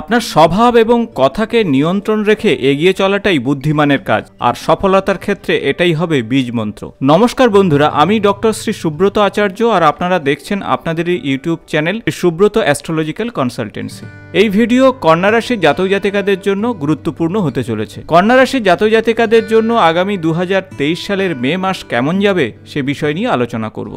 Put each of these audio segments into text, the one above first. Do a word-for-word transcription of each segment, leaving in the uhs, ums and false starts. আপনার স্বভাব এবং কথাকে নিয়ন্ত্রণ রেখে এগিয়ে চলাটাই বুদ্ধিমানের কাজ, আর সফলতার ক্ষেত্রে এটাই হবে বীজ মন্ত্র। নমস্কার বন্ধুরা, আমি ডক্টর শ্রী সুব্রত আচার্য, আর আপনারা দেখছেন আপনাদের YouTube channel Subrata astrological consultancy. এই ভিডিও কন্যা রাশির জাতক জাতিকাদের জন্য গুরুত্বপূর্ণ হতে চলেছে। কন্যা রাশির জাতক জাতিকাদের জন্য আগামী দু হাজার তেইশ সালের মে মাস কেমন যাবে সে বিষয় নিয়ে আলোচনা করব।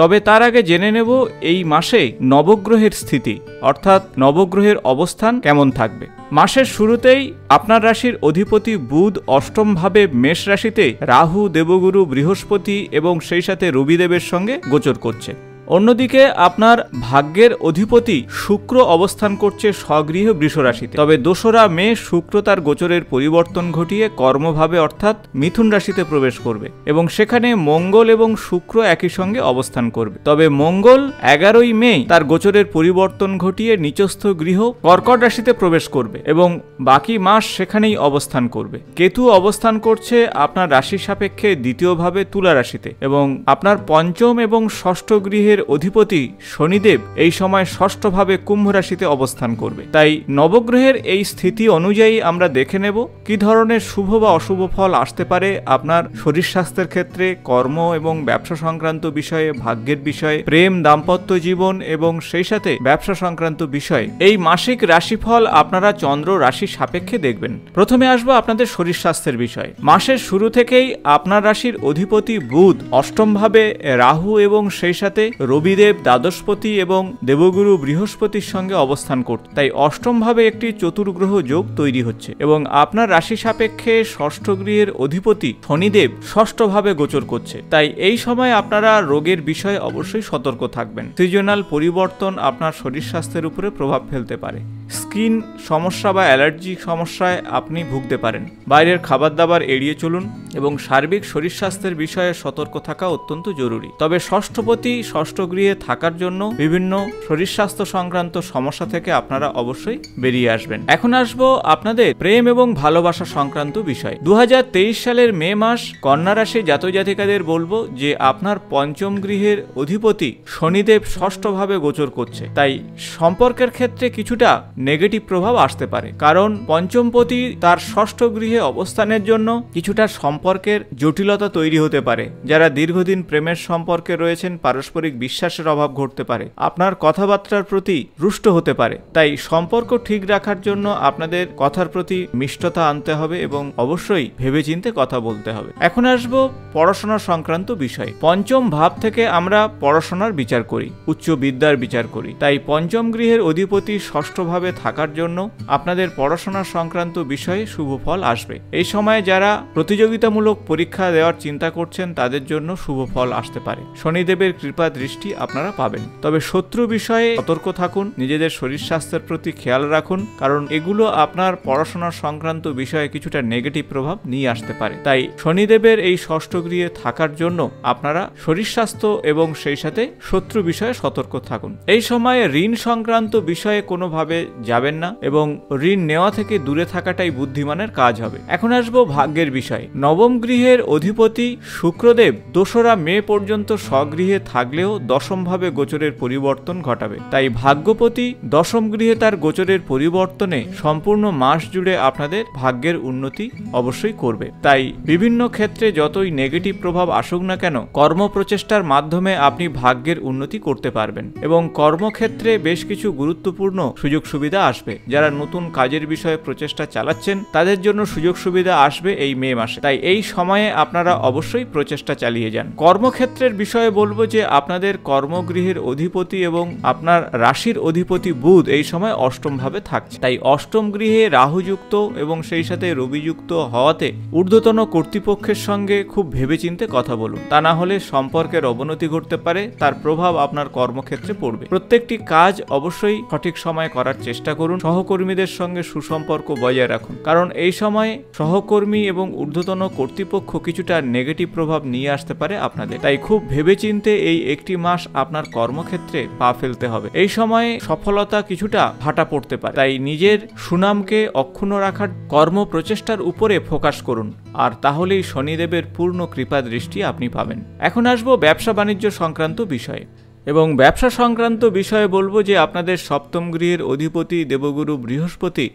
তবে তার আগে জেনে নেব এই মাসে নবগ্রহের স্থিতি অর্থাৎ নবগ্রহের অবস্থান কেমন থাকবে। মাসের শুরুতেই আপনার রাশির অধিপতি বুধ অষ্টমভাবে মেষ রাশিতে রাহু, দেবগুরু বৃহস্পতি এবং সেই সাথে রবিদেবের সঙ্গে গোচর করছে। অন্যদিকে আপনার ভাগ্যের অধিপতি শুক্র অবস্থান করছে স্বগৃহ বৃষ রাশিতে। তবে দোসরা মে শুক্র তার গোচরের পরিবর্তন ঘটিয়ে কর্মভাবে অর্থাৎ মিথুন রাশিতে প্রবেশ করবে এবং সেখানে মঙ্গল এবং শুক্র একই সঙ্গে অবস্থান করবে। তবে মঙ্গল এগারোই মে তার গোচরের পরিবর্তন ঘটিয়ে নিচস্থ গৃহ কর্কট রাশিতে প্রবেশ করবে এবং বাকি মাস সেখানেই অবস্থান করবে। কেতু অবস্থান করছে আপনার রাশির সাপেক্ষে দ্বিতীয়ভাবে তুলা রাশিতে এবং আপনার পঞ্চম এবং ষষ্ঠ গৃহের অধিপতি শনিদেব এই সময় ষষ্ঠভাবে কুম্ভ রাশিতে অবস্থান করবে। তাই নবগ্রহের এই স্থিতি অনুযায়ী আমরা দেখে নেব কি ধরনের শুভ বা অশুভ ফল আসতে পারে আপনার শরীর স্বাস্থ্যের ক্ষেত্রে, কর্ম এবং ব্যবসা সংক্রান্ত বিষয়ে, ভাগ্যের বিষয়ে, প্রেম, দাম্পত্য জীবন এবং সেই সাথে ব্যবসা সংক্রান্ত বিষয়ে। এই মাসিক রাশিফল আপনারা চন্দ্র রাশির সাপেক্ষে দেখবেন। প্রথমে আসবো আপনাদের শরীর স্বাস্থ্যের বিষয়। মাসের শুরু থেকেই আপনার রাশির অধিপতি বুধ অষ্টমভাবে রাহু এবং সেই সাথে রবিদেব দ্বাদশপতি এবং দেবগুরু বৃহস্পতির সঙ্গে অবস্থান করত। তাই অষ্টমভাবে একটি চতুর্গ্রহ যোগ তৈরি হচ্ছে এবং আপনার রাশি সাপেক্ষে ষষ্ঠ গৃহের অধিপতি শনিদেব ষষ্ঠভাবে গোচর করছে। তাই এই সময় আপনারা রোগের বিষয়ে অবশ্যই সতর্ক থাকবেন। সিজনাল পরিবর্তন আপনার শরীর স্বাস্থ্যের উপরে প্রভাব ফেলতে পারে। স্কিন সমস্যা বা অ্যালার্জি সমস্যায় আপনি ভুগতে পারেন। বাইরের খাবার দাবার এড়িয়ে চলুন এবং সার্বিক শরীর স্বাস্থ্যের বিষয়ে সতর্ক থাকা অত্যন্ত জরুরি। তবে ষষ্ঠপতি ষষ্ঠ গৃহে থাকার জন্য বিভিন্ন শরীর স্বাস্থ্য সংক্রান্ত সমস্যা থেকে আপনারা অবশ্যই বেরিয়ে আসবেন। এখন আসবো আপনাদের প্রেম এবং ভালোবাসা সংক্রান্ত বিষয়। দু হাজার তেইশ সালের মে মাস কন্যা রাশি জাতক জাতিকাদের বলবো যে আপনার পঞ্চম গৃহের অধিপতি শনিদেব ষষ্ঠভাবে গোচর করছে। তাই সম্পর্কের ক্ষেত্রে কিছুটা নেগেটিভ প্রভাব আসতে পারে, কারণ পঞ্চমপতি তার ষষ্ঠ গৃহে অবস্থানের জন্য কিছুটা সম্পর্কের জটিলতা তৈরি হতে পারে। যারা দীর্ঘদিন প্রেমের সম্পর্কে রয়েছেন পারস্পরিক বিশ্বাসের অভাব ঘটতে পারে, আপনার কথাবার্তার প্রতি রুষ্ট হতে পারে। তাই সম্পর্ক ঠিক রাখার জন্য আপনাদের কথার প্রতি মিষ্টতা আনতে হবে এবং অবশ্যই ভেবেচিন্তে কথা বলতে হবে। এখন আসবো পড়াশোনা সংক্রান্ত বিষয়। পঞ্চম ভাব থেকে আমরা পড়াশোনার বিচার করি, উচ্চ বিদ্যার বিচার করি। তাই পঞ্চম গৃহের অধিপতি ষষ্ঠভাবে থাকার জন্য আপনাদের পড়াশোনা সংক্রান্ত বিষয়ে শুভ ফল আসবে। এই সময়ে যারা প্রতিযোগিতামূলক পরীক্ষা দেওয়ার চিন্তা করছেন তাদের জন্য শুভ ফল আসতে পারে। শনিদেবের কৃপা দৃষ্টি আপনারা পাবেন। তবে শত্রু বিষয়ে সতর্ক থাকুন, নিজেদের শরীর স্বাস্থ্যের প্রতি খেয়াল রাখুন, কারণ এগুলো আপনার পড়াশোনা সংক্রান্ত বিষয়ে কিছুটা নেগেটিভ প্রভাব নিয়ে আসতে পারে। তাই শনিদেবের এই ষষ্ঠ গৃহে থাকার জন্য আপনারা শরীর স্বাস্থ্য এবং সেই সাথে শত্রু বিষয়ে সতর্ক থাকুন। এই সময়ে ঋণ সংক্রান্ত বিষয়ে কোনোভাবে যাবেন না এবং ঋণ নেওয়া থেকে দূরে থাকাটাই বুদ্ধিমানের কাজ হবে। এখন আসবো ভাগ্যের বিষয়। নবম গৃহের অধিপতি শুক্রদেব দোসরা মে পর্যন্ত স্বগৃহে থাকলেও দশমভাবে গোচরের পরিবর্তন ঘটাবে। তাই ভাগ্যপতি দশম গৃহে তার গোচরের পরিবর্তনে সম্পূর্ণ মাস জুড়ে আপনাদের ভাগ্যের উন্নতি অবশ্যই করবে। তাই বিভিন্ন ক্ষেত্রে যতই নেগেটিভ প্রভাব আসুক না কেন, কর্মপ্রচেষ্টার মাধ্যমে আপনি ভাগ্যের উন্নতি করতে পারবেন এবং কর্মক্ষেত্রে বেশ কিছু গুরুত্বপূর্ণ সুযোগ সুবিধা আসবে। যারা নতুন কাজের বিষয়ে প্রচেষ্টা চালাচ্ছেন তাদের জন্য সুযোগ সুবিধা আসবে এই মে মাসে। তাই এই সময়ে আপনারা অবশ্যই প্রচেষ্টা চালিয়ে যান। কর্মক্ষেত্রের বিষয়ে বলবো যে আপনাদের কর্মগৃহের অধিপতি এবং আপনার রাশির অধিপতি বুধ এই সময় অষ্টম ভাবে থাকছে। তাই অষ্টম গৃহে রাহুযুক্ত এবং সেই সাথে রবিযুক্ত হওয়াতে ঊর্ধ্বতন কর্তৃপক্ষের সঙ্গে খুব ভেবেচিন্তে কথা বলুন, তা না হলে সম্পর্কের অবনতি ঘটতে পারে। তার প্রভাব আপনার কর্মক্ষেত্রে পড়বে। প্রত্যেকটি কাজ অবশ্যই সঠিক সময়ে করার চেষ্টা করুন। সহকর্মীদের সঙ্গে সুসম্পর্ক বজায় রাখুন, কারণ এই সময় সহকর্মী এবং ঊর্ধ্বতন কর্তৃপক্ষ কিছুটা নেগেটিভ প্রভাব নিয়ে আসতে পারে আপনাদের। তাই খুব ভেবেচিন্তে এই একটি মাস আপনার কর্মক্ষেত্রে পা ফেলতে হবে। এই সময়ে সফলতা কিছুটা ভাটা পড়তে পারে। তাই নিজের সুনামকে অক্ষুণ্ণ রাখার কর্ম প্রচেষ্টার উপরে ফোকাস করুন, আর তাহলেই শনিদেবের পূর্ণ কৃপা দৃষ্টি আপনি পাবেন। এখন আসবো ব্যবসা বাণিজ্য সংক্রান্ত বিষয়ে। एवं व्यवसा संक्रांत विषय बोलबो जे आपनादेर सप्तम गृहेर अधिपति देवगुरु बृहस्पति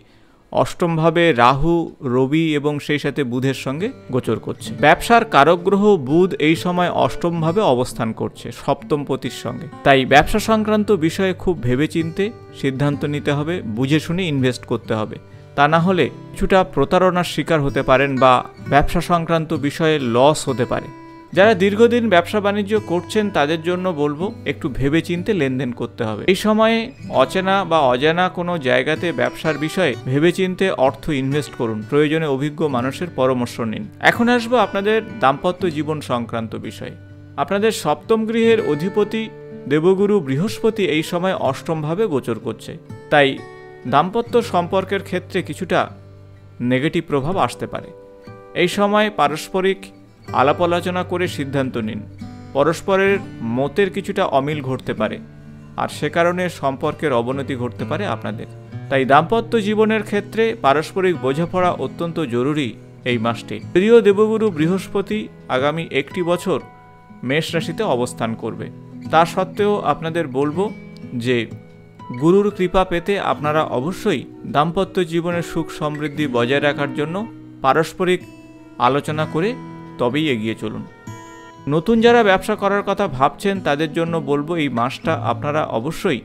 अष्टम भावे राहु रवि एवं सेई साथे बुधेर संगे गोचर करछे। व्यवसार कारक ग्रह बुध एई समय अष्टम भावे अवस्थान करछे सप्तम पतिर संगे, ताई व्यवसा संक्रांत विषय खूब भेबेचिंते सिद्धांत निते हबे, बुझे शुने इनभेस्ट करते हबे, ता ना होले किछुटा प्रतारणार शिकार होते पारेन बा व्यवसा संक्रांत विषये लस होते पारे। যারা দীর্ঘদিন ব্যবসা বাণিজ্য করছেন তাদের জন্য বলবো একটু ভেবেচিন্তে লেনদেন করতে হবে। এই সময়ে অচেনা বা অজানা কোনো জায়গাতে ব্যবসার বিষয়ে ভেবেচিন্তে অর্থ ইনভেস্ট করুন, প্রয়োজনে অভিজ্ঞ মানুষের পরামর্শ নিন। এখন আসবো আপনাদের দাম্পত্য জীবন সংক্রান্ত বিষয়ে। আপনাদের সপ্তম গৃহের অধিপতি দেবগুরু বৃহস্পতি এই সময় অষ্টম ভাবে গোচর করছে, তাই দাম্পত্য সম্পর্কের ক্ষেত্রে কিছুটা নেগেটিভ প্রভাব আসতে পারে। এই সময় পারস্পরিক आलाप आलोचना करे सिद्धांत निन, परस्परेर मतेर किछुटा अमिल घटते पारे आर से कारणे सम्पर्केर अवनति घटते पारे आपनादेर। ताई दाम्पत्य जीवनेर क्षेत्रे पारस्परिक बोझापड़ा अत्यंत जरूरी एई मासटी। प्रिय देवगुरु बृहस्पति आगामी एकटी बछर मेष राशिते अवस्थान करबे, ता सत्त्वेओ आपनादेर बोलबो जे गुरुर कृपा पेते आपनारा अवश्यई दाम्पत्य जीवने सुख समृद्धि बजाय राखार जोन्नो पारस्परिक आलोचना करे তবেই এগিয়ে চলুন। নতুন যারা ব্যবসা করার কথা ভাবছেন তাদের জন্য বলবো এই মাসটা আপনারা অবশ্যই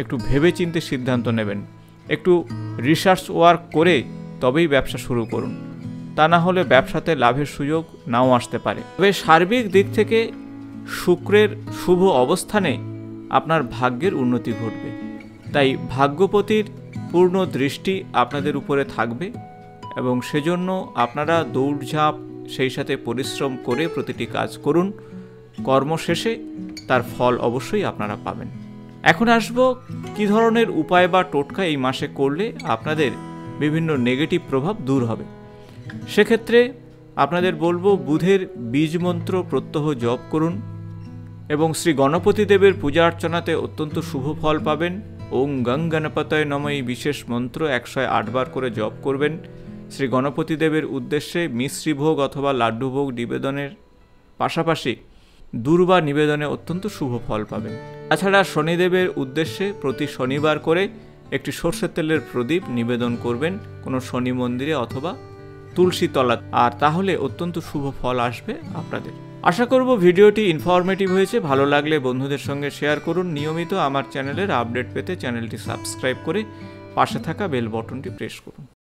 একটু ভেবেচিন্তে সিদ্ধান্ত নেবেন, একটু রিসার্চ ওয়ার্ক করে তবেই ব্যবসা শুরু করুন, তা না হলে ব্যবসাতে লাভের সুযোগ নাও আসতে পারে। তবে সার্বিক দিক থেকে শুক্রের শুভ অবস্থানে আপনার ভাগ্যের উন্নতি ঘটবে, তাই ভাগ্যপতির পূর্ণ দৃষ্টি আপনাদের উপরে থাকবে এবং সেজন্য আপনারা দৌড়ঝাঁপ সেই সাথে পরিশ্রম করে প্রতিটি কাজ করুন, কর্মশেষে তার ফল অবশ্যই আপনারা পাবেন। এখন আসবো কি ধরনের উপায় বা টোটকা এই মাসে করলে আপনাদের বিভিন্ন নেগেটিভ প্রভাব দূর হবে। সেক্ষেত্রে আপনাদের বলবো বুধের বীজ মন্ত্র প্রত্যহ জপ করুন এবং শ্রী গণপতি দেবের পূজা অর্চনাতে অত্যন্ত শুভ ফল পাবেন। ওম গং গণপতয় নমঃ বিশেষ মন্ত্র একশো আট বার করে জপ করবেন। শ্রী গণপতি দেবের উদ্দেশ্যে মিশ্রিভোগ অথবা লাড্ডুভোগ নিবেদনের পাশাপাশি দুর্বা নিবেদনে অত্যন্ত শুভ ফল পাবেন। তাছাড়া শনিদেবের উদ্দেশ্যে প্রতি শনিবার করে একটি সর্ষের তেলের প্রদীপ নিবেদন করবেন কোনো শনি মন্দিরে অথবা তুলসী তলা, আর তাহলে অত্যন্ত শুভ ফল আসবে আপনাদের। আশা করব ভিডিওটি ইনফরমেটিভ হয়েছে, ভালো লাগলে বন্ধুদের সঙ্গে শেয়ার করুন। নিয়মিত আমার চ্যানেলের আপডেট পেতে চ্যানেলটি সাবস্ক্রাইব করে পাশে থাকা বেল বটনটি প্রেস করুন।